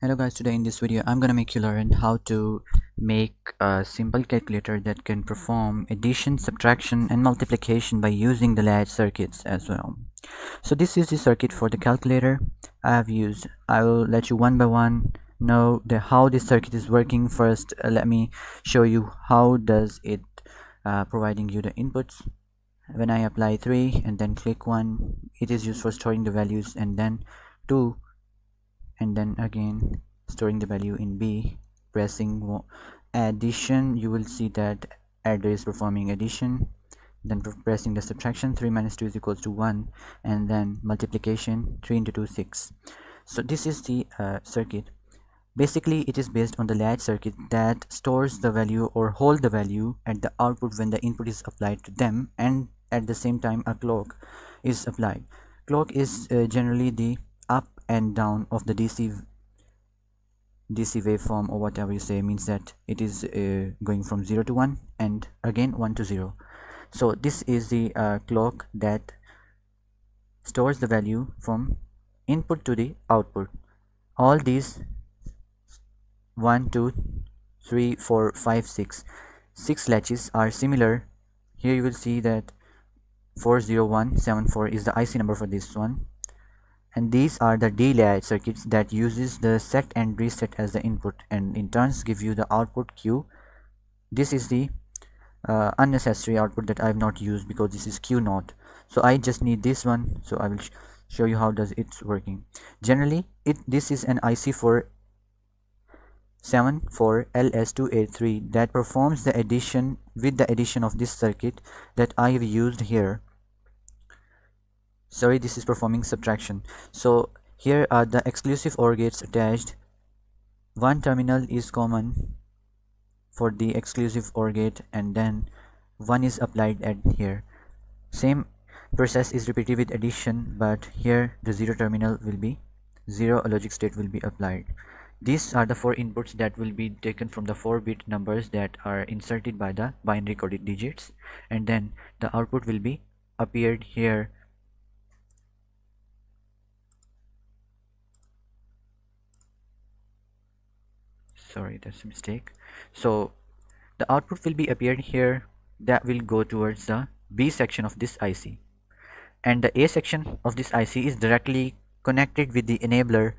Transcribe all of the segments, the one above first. Hello guys, today in this video I'm gonna make you learn how to make a simple calculator that can perform addition, subtraction and multiplication by using the latch circuits as well. So this is the circuit for the calculator I have used. I will let you one by one know how this circuit is working. First let me show you how does it providing you the inputs. When I apply 3 and then click 1, it is used for storing the values, and then 2, and then again storing the value in B. Pressing addition, you will see that adder is performing addition. Then pressing the subtraction, 3 minus 2 is equals to 1, and then multiplication, 3 into 2 6. So this is the circuit. Basically it is based on the latch circuit that stores the value or hold the value at the output when the input is applied to them, and at the same time a clock is applied. Clock is generally the up and down of the DC waveform, or whatever you say, means that it is going from 0 to 1 and again 1 to 0. So this is the clock that stores the value from input to the output. All these 1, 2, 3, 4, 5, 6. 6 latches are similar. Here you will see that 40174 is the IC number for this one. And these are the D latch circuits that uses the set and reset as the input, and in turns give you the output Q. This is the unnecessary output that I have not used because this is Q0. So I just need this one. So I will show you how does it's working. Generally, this is an IC 474LS283 that performs the addition with the addition of this circuit that I have used here. Sorry, this is performing subtraction. So here are the exclusive OR gates attached. One terminal is common for the exclusive OR gate, and then one is applied at here. Same process is repeated with addition, but here the zero logic state will be applied. These are the 4 inputs that will be taken from the 4-bit numbers that are inserted by the binary coded digits, and then the output will be appeared here. Sorry, that's a mistake. So the output will be appeared here that will go towards the B section of this IC, and the A section of this IC is directly connected with the enabler.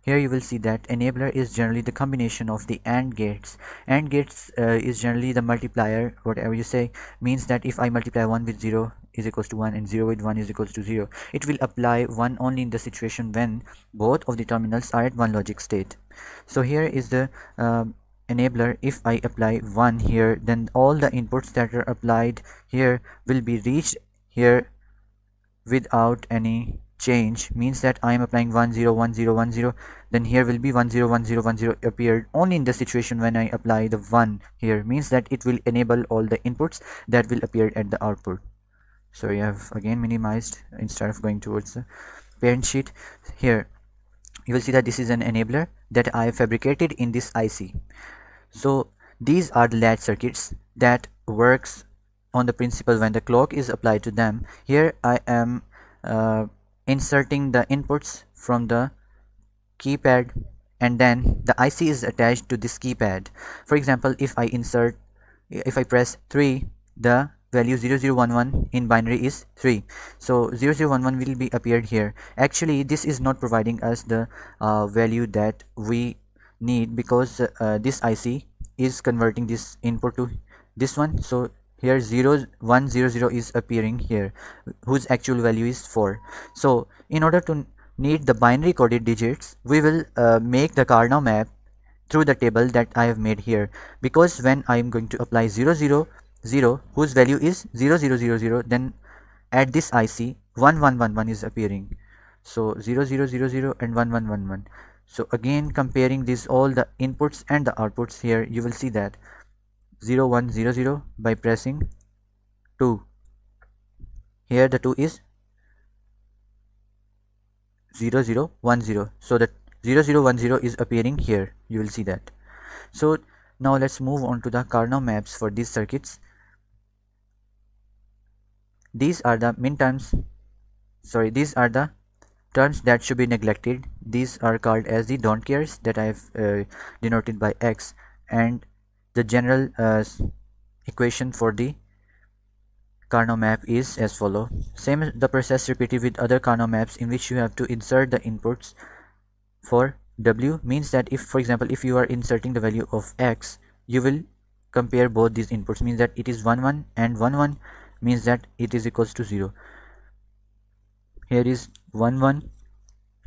Here you will see that enabler is generally the combination of the AND gates. AND gates is generally the multiplier, whatever you say, means that if I multiply 1 with 0 is equals to 1 and 0 with 1 is equals to 0, it will apply 1 only in the situation when both of the terminals are at one logic state. So here is the enabler. If I apply 1 here, then all the inputs that are applied here will be reached here without any change, means that I am applying 1 0 1 0 1 0, then here will be 1 0 1 0 1 0 appeared only in the situation when I apply the 1 here, means that it will enable all the inputs that will appear at the output. Sorry, I have again minimized instead of going towards the parent sheet. Here you will see that this is an enabler that I fabricated in this IC. So these are the latch circuits that works on the principle when the clock is applied to them. Here I am inserting the inputs from the keypad, and then the IC is attached to this keypad. For example, if I press 3, the value 0011 in binary is 3, so 0011 will be appeared here. Actually this is not providing us the value that we need, because this IC is converting this input to this one. So here 0100 is appearing here, whose actual value is 4. So in order to need the binary coded digits, we will make the Karnaugh map through the table that I have made here, because when I am going to apply 000 whose value is 0000, then at this IC 1111 is appearing. So 0000 and 1111. So again comparing these all the inputs and the outputs, here you will see that 0100 by pressing 2. Here the 2 is 0010, so that 0010 is appearing here. You will see that. So now let's move on to the Karnaugh maps for these circuits. These are the turns that should be neglected. These are called as the don't cares that I have denoted by X, and the general equation for the Karnaugh map is as follows. Same the process repeated with other Karnaugh maps in which you have to insert the inputs for W, means that if, for example, if you are inserting the value of X, you will compare both these inputs, means that it is 11 and 11 means that it is equals to 0. Here is 11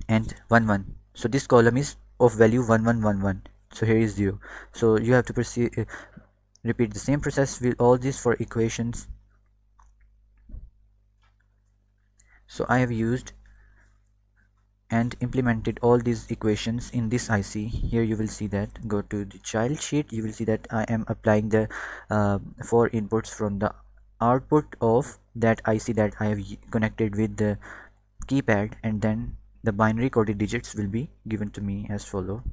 and 11, so this column is of value 1111, so here is 0. So you have to proceed, repeat the same process with all these four equations. So I have used and implemented all these equations in this IC. Here you will see that, go to the child sheet, you will see that I am applying the four inputs from the output of that IC that I have connected with the keypad, and then the binary coded digits will be given to me as follow,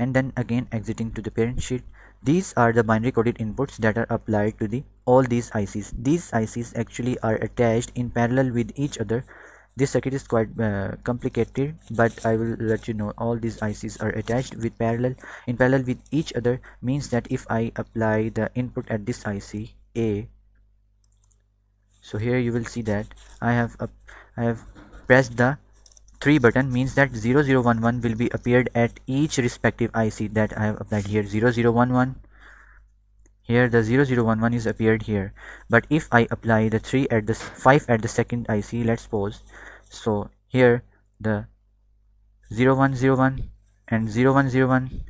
and then again exiting to the parent sheet. These are the binary coded inputs that are applied to the all these ICs. These ICs actually are attached in parallel with each other. This circuit is quite complicated, but I will let you know. All these ICs are attached with parallel with each other, means that if I apply the input at this IC A, so here you will see that I have pressed the 3 button, means that 0011 will be appeared at each respective IC that I have applied. Here 0011, here the 0011 is appeared here. But if I apply the 5 at the second IC, let's pause, so here the 0101 and 0101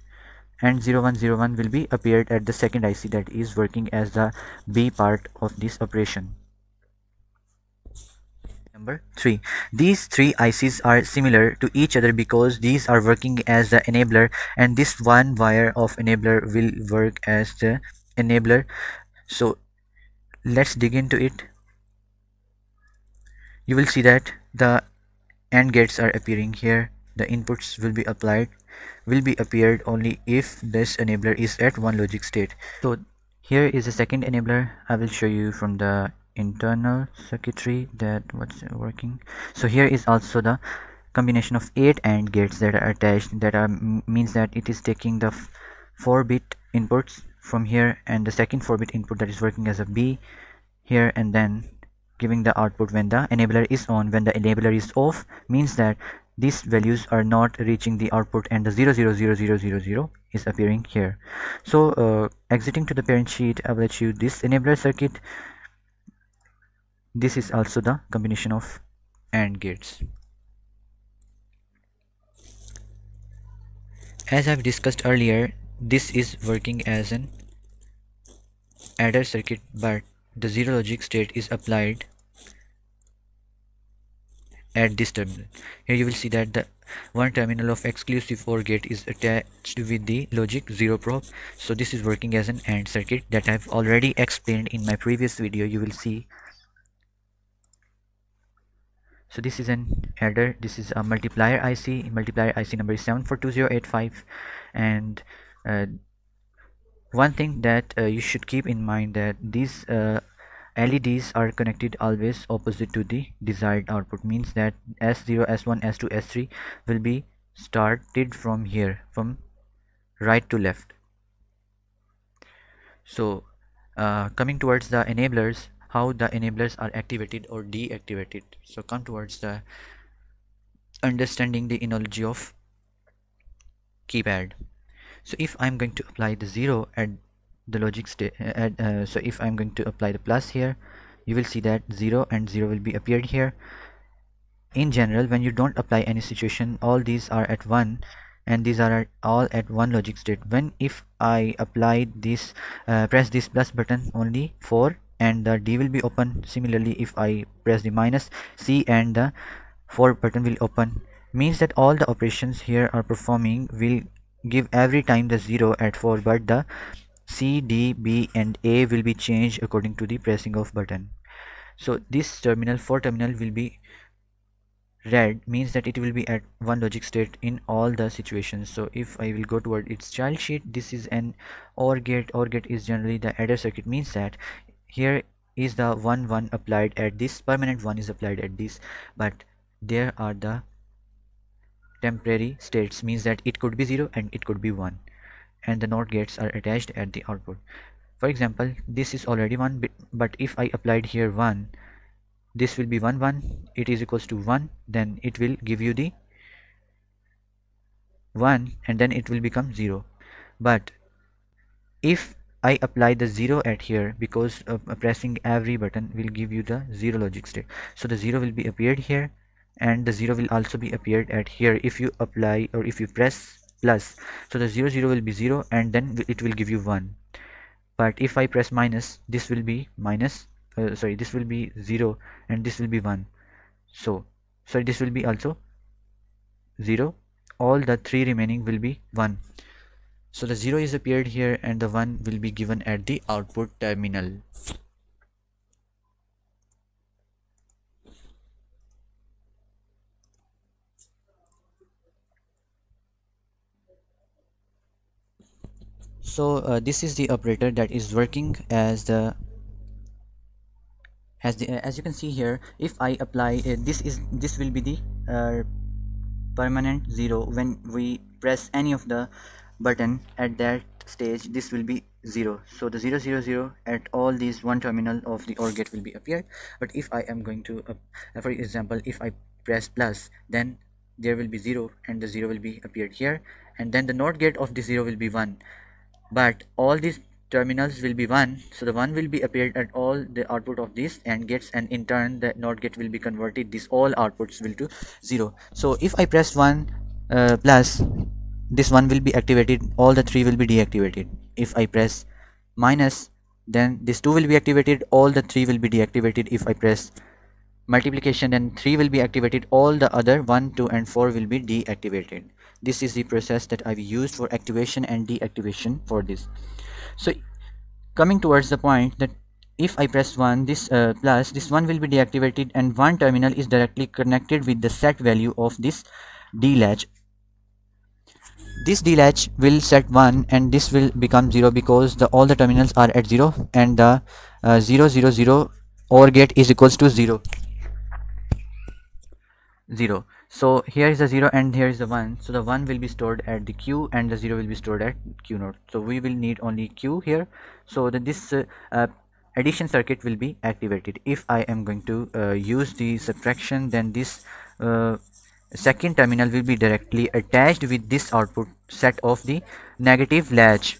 and 0101 will be appeared at the second IC that is working as the B part of this operation. Number 3. These three ICs are similar to each other because these are working as the enabler, and this one wire of enabler will work as the enabler. So let's dig into it. You will see that the AND gates are appearing here. The inputs will be applied, will be appeared only if this enabler is at one logic state. So here is the second enabler. I will show you from the internal circuitry that what's working. So here is also the combination of 8 AND gates that are attached, that are means that it is taking the 4-bit inputs from here and the second 4-bit input that is working as a B here, and then giving the output when the enabler is on. When the enabler is off, means that these values are not reaching the output and the 000000 is appearing here. So exiting to the parent sheet, I will let you this enabler circuit. This is also the combination of AND gates. As I've discussed earlier, this is working as an adder circuit, but the zero logic state is applied at this terminal. Here you will see that the one terminal of exclusive OR gate is attached with the logic 0 prop. So this is working as an AND circuit that I've already explained in my previous video. You will see. So this is an adder, this is a multiplier IC. Multiplier IC number is 742085, and one thing that you should keep in mind that these LEDs are connected always opposite to the desired output, means that S0, S1, S2, S3 will be started from here, from right to left. So coming towards the enablers, how the enablers are activated or deactivated. So come towards the understanding the analogy of keypad. So if I'm going to apply the 0 at the logic state, so if I'm going to apply the plus here, you will see that 0 and 0 will be appeared here. In general, when you don't apply any situation, all these are at 1 and these are all at one logic state. When if I apply this, press this plus button, only 4 and the D will be open. Similarly, if I press the minus C and the 4 button will open, means that all the operations here are performing will give every time the 0 at 4, but the C, D, B and A will be changed according to the pressing of button. So this terminal, 4 terminal, will be red, means that it will be at one logic state in all the situations. So if I will go toward its child sheet, this is an OR gate. OR gate is generally the adder circuit, means that here is the one applied at this, permanent one is applied at this, but there are the temporary states, means that it could be 0 and it could be 1, and the NOT gates are attached at the output. For example, this is already 1 bit, but if I applied here 1, this will be 1 1, it is equals to 1, then it will give you the 1 and then it will become 0. But if I apply the 0 at here, because pressing every button will give you the 0 logic state, so the 0 will be appeared here and the 0 will also be appeared at here if you apply or if you press plus. So the 0 0 will be 0 and then it will give you 1. But if I press minus, this will be this will be 0 and this will be 1. So sorry, this will be also 0. All the 3 remaining will be 1. So the 0 is appeared here and the 1 will be given at the output terminal. So this is the operator that is working as the as you can see here. If I apply this will be the permanent 0. When we press any of the button at that stage, this will be 0. So the 0 0 0 at all these one terminal of the OR gate will be appeared. But if I am going to for example, if I press plus, then there will be 0 and the 0 will be appeared here, and then the NOT gate of the 0 will be 1, but all these terminals will be 1, so the 1 will be appeared at all the output of these AND gates, and in turn the NOT gate will be converted, these all outputs will to 0. So if I press 1 plus, this 1 will be activated, all the 3 will be deactivated. If I press minus, then this 2 will be activated, all the 3 will be deactivated. If I press multiplication, then 3 will be activated, all the other 1, 2 and 4 will be deactivated. This is the process that I've used for activation and deactivation for this. So coming towards the point that if I press 1, this plus, this 1 will be deactivated, and one terminal is directly connected with the set value of this D latch. This D latch will set 1 and this will become 0, because all the terminals are at 0 and the 0 0 0 OR gate is equals to 0 0. So here is the 0 and here is the 1. So the 1 will be stored at the Q and the 0 will be stored at Q node. So we will need only Q here, so that this addition circuit will be activated. If I am going to use the subtraction, then this second terminal will be directly attached with this output set of the negative latch.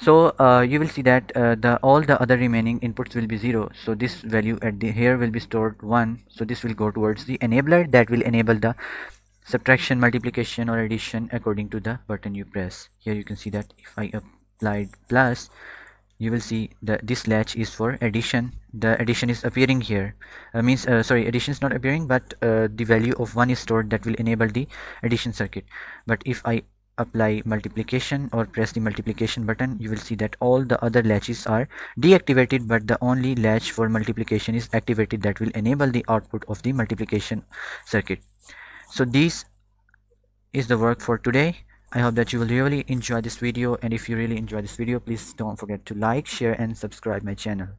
So you will see that all the other remaining inputs will be 0. So this value at the here will be stored 1. So this will go towards the enabler that will enable the subtraction, multiplication or addition according to the button you press. Here you can see that if I applied plus, you will see that this latch is for addition. The addition is appearing here. Addition is not appearing, but the value of 1 is stored that will enable the addition circuit. But if I apply multiplication or press the multiplication button, you will see that all the other latches are deactivated, but the only latch for multiplication is activated that will enable the output of the multiplication circuit. So this is the work for today. I hope that you will really enjoy this video, and if you really enjoy this video, please don't forget to like, share and subscribe my channel.